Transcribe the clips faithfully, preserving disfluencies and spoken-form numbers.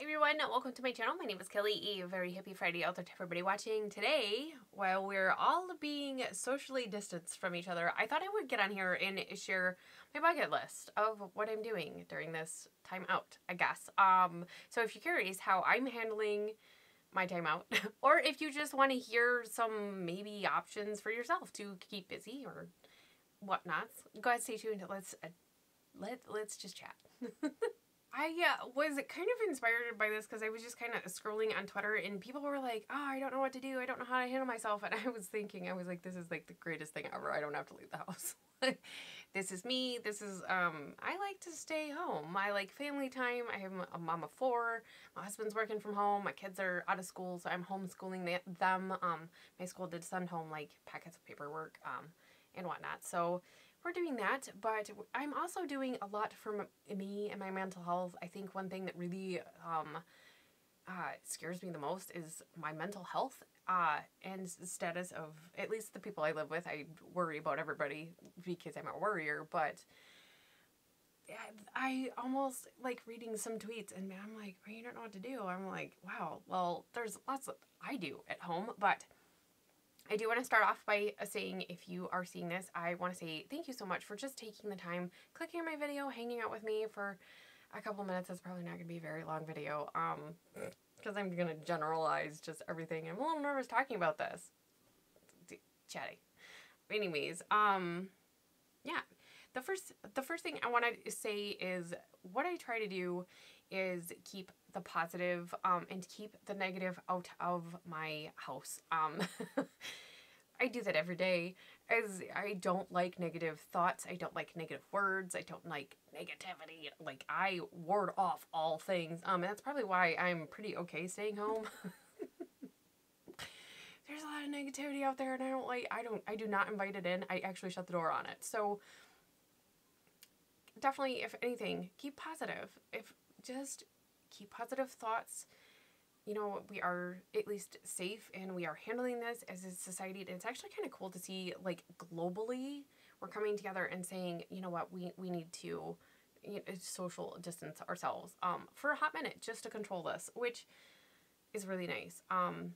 Hi everyone, welcome to my channel. My name is Kelly. A very happy Friday out there to everybody watching. Today, while we're all being socially distanced from each other, I thought I would get on here and share my bucket list of what I'm doing during this time out, I guess. Um, so if you're curious how I'm handling my time out, or if you just want to hear some maybe options for yourself to keep busy or whatnot, go ahead, stay tuned. Let's, uh, let, let's just chat. I uh, was kind of inspired by this because I was just kind of scrolling on Twitter and people were like, oh, I don't know what to do. I don't know how to handle myself. And I was thinking, I was like, this is like the greatest thing ever. I don't have to leave the house. This is me. This is, um, I like to stay home. I like family time. I have a mom of four. My husband's working from home. My kids are out of school, so I'm homeschooling them. Um, my school did send home like packets of paperwork um, and whatnot. So we're doing that, but I'm also doing a lot for me and my mental health. I think one thing that really um, uh, scares me the most is my mental health uh, and status of at least the people I live with. I worry about everybody because I'm a worrier, but I almost like reading some tweets and I'm like, well, you don't know what to do. I'm like, wow, well, there's lots that I do at home, but I do want to start off by saying, if you are seeing this, I want to say thank you so much for just taking the time, clicking on my video, hanging out with me for a couple minutes. It's probably not going to be a very long video um, because I'm going to generalize just everything. I'm a little nervous talking about this. Chatty. Anyways, um, yeah, the first, the first thing I want to say is what I try to do is keep the positive um, and keep the negative out of my house. Um, I do that every day as I don't like negative thoughts. I don't like negative words. I don't like negativity. Like I ward off all things. Um, and that's probably why I'm pretty okay staying home. There's a lot of negativity out there and I don't like, I don't, I do not invite it in. I actually shut the door on it. So definitely, if anything, keep positive. If just keep positive thoughts. You know, we are at least safe and we are handling this as a society. And it's actually kind of cool to see, like, globally, we're coming together and saying, you know what, we, we need to you know, social distance ourselves um, for a hot minute just to control this, which is really nice. Um,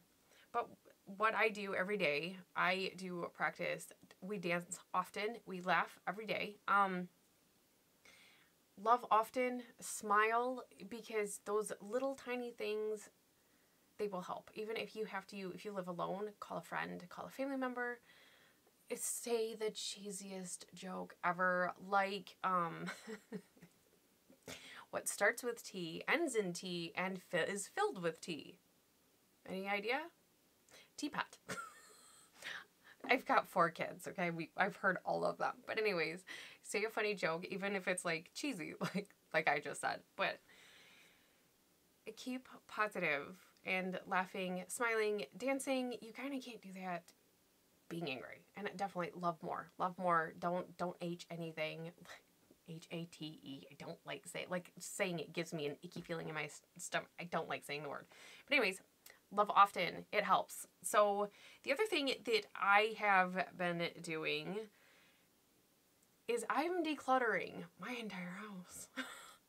but what I do every day, I do practice. We dance often. We laugh every day. Um, Love often, smile, because those little tiny things, they will help. Even if you have to, if you live alone, call a friend, call a family member, say the cheesiest joke ever, like, um, what starts with T, ends in T, and fi is filled with T. Any idea? Teapot. I've got four kids, okay? We, I've heard all of them. But anyways, say a funny joke, even if it's like cheesy, like like I just said. But keep positive and laughing, smiling, dancing. You kind of can't do that being angry. And definitely love more. Love more. Don't don't H anything. H A T E. I don't like say like saying it gives me an icky feeling in my stomach. I don't like saying the word. But anyways, love often. It helps. So the other thing that I have been doing is I'm decluttering my entire house.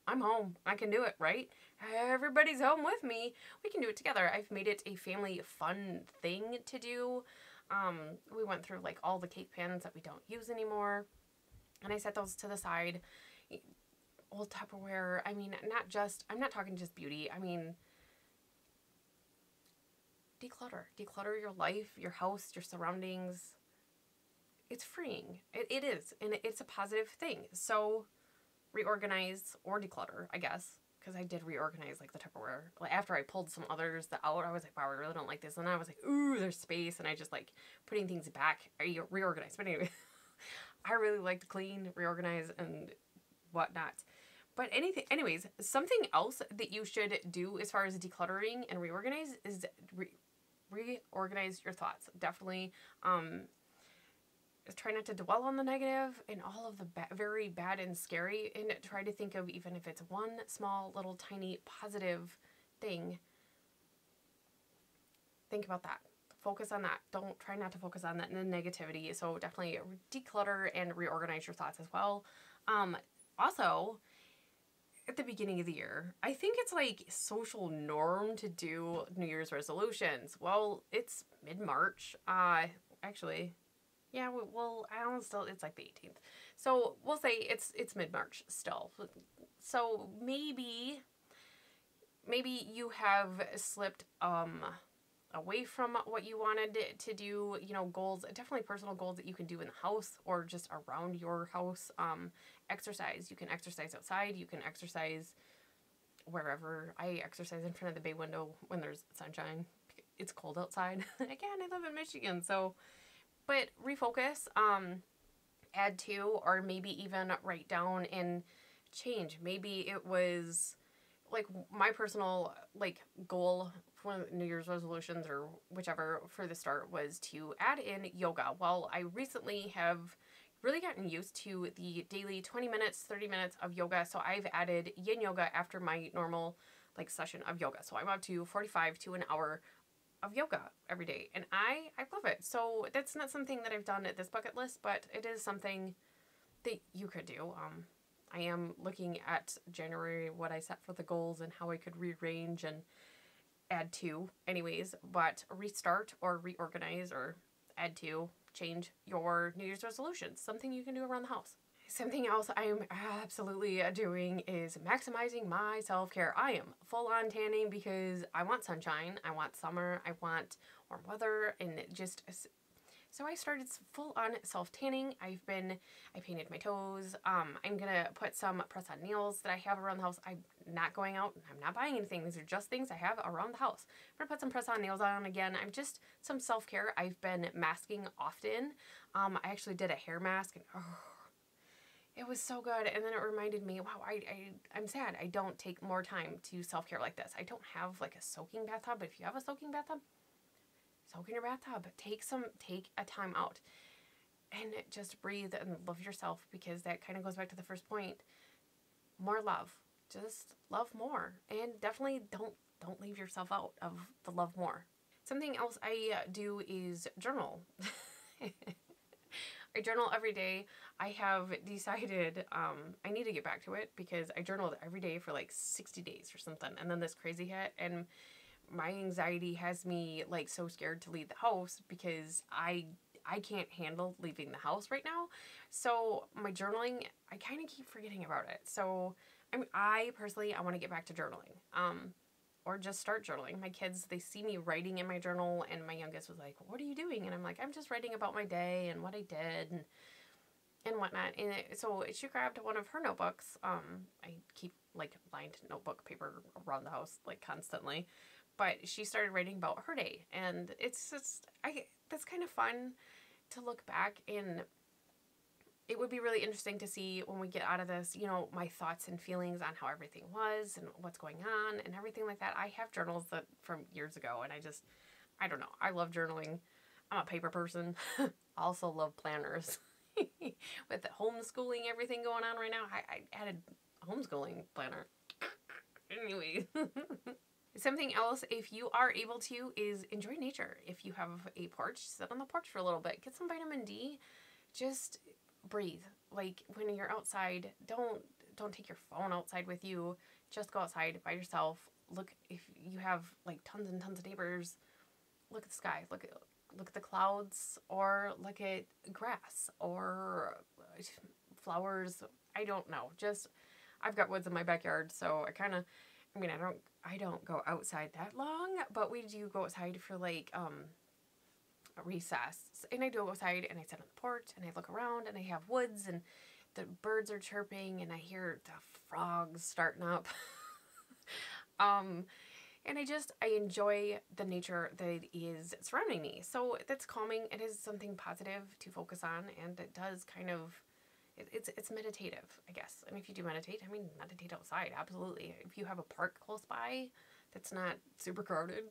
I'm home. I can do it, right? Everybody's home with me. We can do it together. I've made it a family fun thing to do. Um, we went through like all the cake pans that we don't use anymore. And I set those to the side. Old Tupperware. I mean, not just, I'm not talking just beauty. I mean, declutter. Declutter your life, your house, your surroundings. It's freeing. It, it is. And it's a positive thing. So reorganize or declutter, I guess. Because I did reorganize like the Tupperware. Like, after I pulled some others out, I was like, wow, I really don't like this. And I was like, ooh, there's space. And I just like putting things back. I reorganized. But anyway, I really like to clean, reorganize, and whatnot. But anything, anyways, something else that you should do as far as decluttering and reorganize is re reorganize your thoughts. Definitely um, try not to dwell on the negative and all of the ba very bad and scary, and try to think of, even if it's one small little tiny positive thing, think about that. Focus on that. Don't try not to focus on that and the negativity. So definitely declutter and reorganize your thoughts as well. Um, also, at the beginning of the year. I think it's like social norm to do New Year's resolutions. Well, it's mid-March. Uh, actually, yeah, well, I don't still, it's like the eighteenth. So we'll say it's, it's mid-March still. So maybe, maybe you have slipped, um, away from what you wanted to do, you know, goals, definitely personal goals that you can do in the house or just around your house. Um, exercise, you can exercise outside, you can exercise wherever. I exercise in front of the bay window when there's sunshine. It's cold outside. Again, I live in Michigan, so, but refocus, um, add to, or maybe even write down and change. Maybe it was like my personal like goal, one of the New Year's resolutions or whichever for the start, was to add in yoga. Well, I recently have really gotten used to the daily twenty minutes, thirty minutes of yoga. So I've added yin yoga after my normal like session of yoga. So I'm up to forty-five to an hour of yoga every day. And I, I love it. So that's not something that I've done at this bucket list, but it is something that you could do. Um, I am looking at January, what I set for the goals and how I could rearrange and add to anyways, but restart or reorganize or add to, change your New Year's resolutions, something you can do around the house. Something else I am absolutely doing is maximizing my self-care. I am full on tanning because I want sunshine, I want summer, I want warm weather, and just, so I started full on self-tanning. I've been, I painted my toes. Um, I'm going to put some press-on nails that I have around the house. I'm not going out. I'm not buying anything. These are just things I have around the house. I'm going to put some press-on nails on again. I'm just some self-care. I've been masking often. Um, I actually did a hair mask, and oh, it was so good. And then it reminded me, wow, I, I, I'm sad. I don't take more time to self-care like this. I don't have like a soaking bathtub, but if you have a soaking bathtub, soak in your bathtub, take some, take a time out and just breathe and love yourself, because that kind of goes back to the first point. More love, just love more, and definitely don't, don't leave yourself out of the love more. Something else I do is journal. I journal every day. I have decided, um, I need to get back to it because I journaled every day for like sixty days or something. And then this crazy hit, and my anxiety has me like so scared to leave the house because I I can't handle leaving the house right now. So my journaling, I kind of keep forgetting about it. So I mean, I personally, I want to get back to journaling, um, or just start journaling. My kids, they see me writing in my journal, and my youngest was like, "What are you doing?" And I'm like, "I'm just writing about my day and what I did and and whatnot." And it, so she grabbed one of her notebooks. Um, I keep like lined notebook paper around the house like constantly. But she started writing about her day, and it's just, I, that's kind of fun to look back, and it would be really interesting to see when we get out of this, you know, my thoughts and feelings on how everything was and what's going on and everything like that. I have journals that from years ago, and I just, I don't know. I love journaling. I'm a paper person. I also love planners. With the homeschooling, everything going on right now, I, I added a homeschooling planner. Anyway. Something else, if you are able to, is enjoy nature. If you have a porch, sit on the porch for a little bit. Get some vitamin D. Just breathe. Like when you're outside, don't don't take your phone outside with you. Just go outside by yourself. Look, if you have like tons and tons of neighbors, look at the sky. Look at look at the clouds, or look at grass or flowers. I don't know. Just, I've got woods in my backyard, so I kind of, I mean, I don't, I don't go outside that long, but we do go outside for like, um, a recess, and I do go outside, and I sit on the porch, and I look around, and I have woods, and the birds are chirping, and I hear the frogs starting up. um, and I just, I enjoy the nature that is surrounding me. So that's calming. It is something positive to focus on, and it does kind of, It's, it's meditative, I guess. And if you do meditate, I mean, meditate outside, absolutely. If you have a park close by that's not super crowded,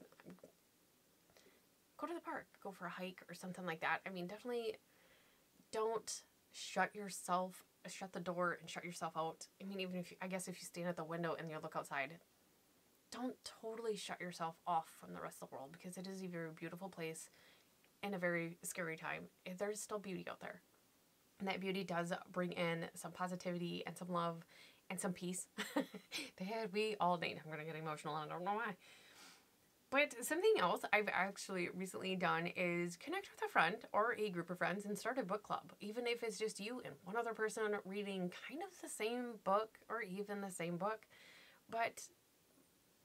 go to the park, go for a hike or something like that. I mean, definitely don't shut yourself, shut the door and shut yourself out. I mean, even if you, I guess if you stand at the window and you look outside, don't totally shut yourself off from the rest of the world, because it is a very beautiful place and a very scary time. There's still beauty out there. And that beauty does bring in some positivity and some love and some peace that we all need. I'm gonna get emotional and I don't know why. But something else I've actually recently done is connect with a friend or a group of friends and start a book club. Even if it's just you and one other person reading kind of the same book or even the same book, but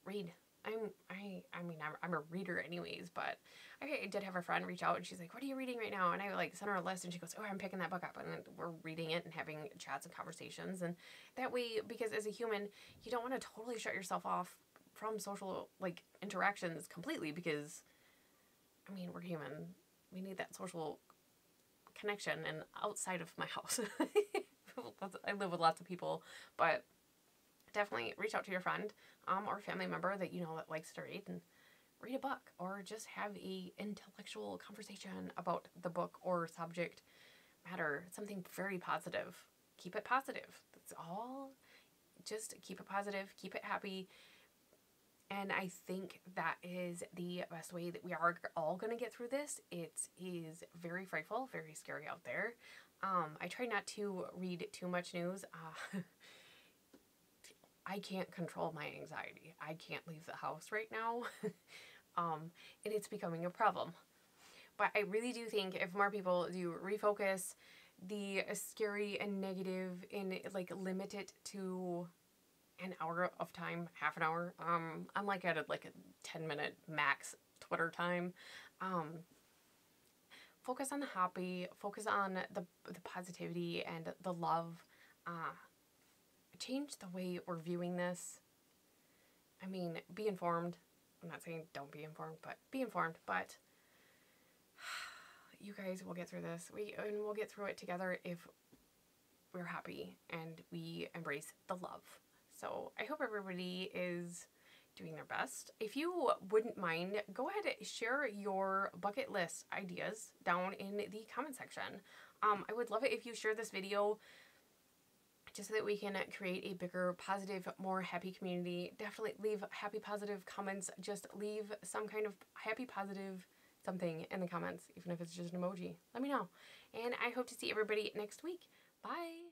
read. I'm, I, I mean, I'm, I'm a reader anyways, but I did have a friend reach out and she's like, what are you reading right now? And I like sent her a list and she goes, oh, I'm picking that book up, and we're reading it and having chats and conversations. And that way, because as a human, you don't want to totally shut yourself off from social like interactions completely, because I mean, we're human. We need that social connection. And outside of my house, I live with lots of people, but definitely reach out to your friend um, or family member that you know that likes to read and read a book, or just have a intellectual conversation about the book or subject matter. Something very positive. Keep it positive. That's all. Just keep it positive. Keep it happy. And I think that is the best way that we are all going to get through this. It is very frightful, very scary out there. Um, I try not to read too much news. Uh, I can't control my anxiety. I can't leave the house right now. um, and it's becoming a problem. But I really do think if more people do refocus the scary and negative and like limit it to an hour of time, half an hour. Um, I'm like at a, like a ten minute max Twitter time. Um, focus on the happy, focus on the, the positivity and the love. Uh, change the way we're viewing this. I mean, be informed. I'm not saying don't be informed, but be informed. But you guys will get through this. We and we'll get through it together if we're happy and we embrace the love. So I hope everybody is doing their best. If you wouldn't mind, go ahead and share your bucket list ideas down in the comment section. Um, I would love it if you share this video just so that we can create a bigger, positive, more happy community. Definitely leave happy, positive comments. Just leave some kind of happy, positive something in the comments, even if it's just an emoji. Let me know. And I hope to see everybody next week. Bye.